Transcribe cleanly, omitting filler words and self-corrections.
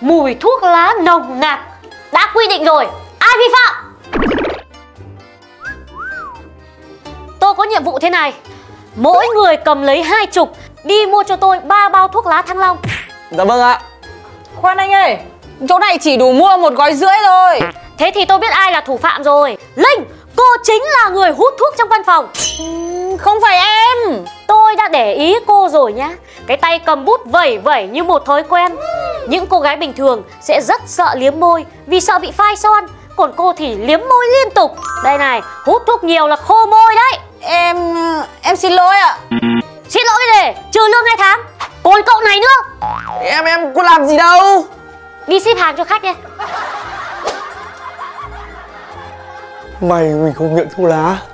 Mùi thuốc lá nồng nặc đã quy định rồi, ai vi phạm? Tôi có nhiệm vụ thế này: mỗi người cầm lấy 20 đi mua cho tôi 3 bao thuốc lá Thăng Long. Dạ vâng ạ. Khoan anh ơi, chỗ này chỉ đủ mua 1,5 gói thôi. Thế thì tôi biết ai là thủ phạm rồi. Linh, cô chính là người hút thuốc trong văn phòng. Không phải em. Tôi đã để ý cô rồi nhá. Cái tay cầm bút vẩy vẩy như một thói quen. Những cô gái bình thường sẽ rất sợ liếm môi vì sợ bị phai son, còn cô thì liếm môi liên tục. Đây này, hút thuốc nhiều là khô môi đấy. Em xin lỗi ạ. Xin lỗi để trừ lương 2 tháng. Còn cậu này nữa. Em có làm gì đâu. Đi ship hàng cho khách đi. Mày không nghiện thuốc lá.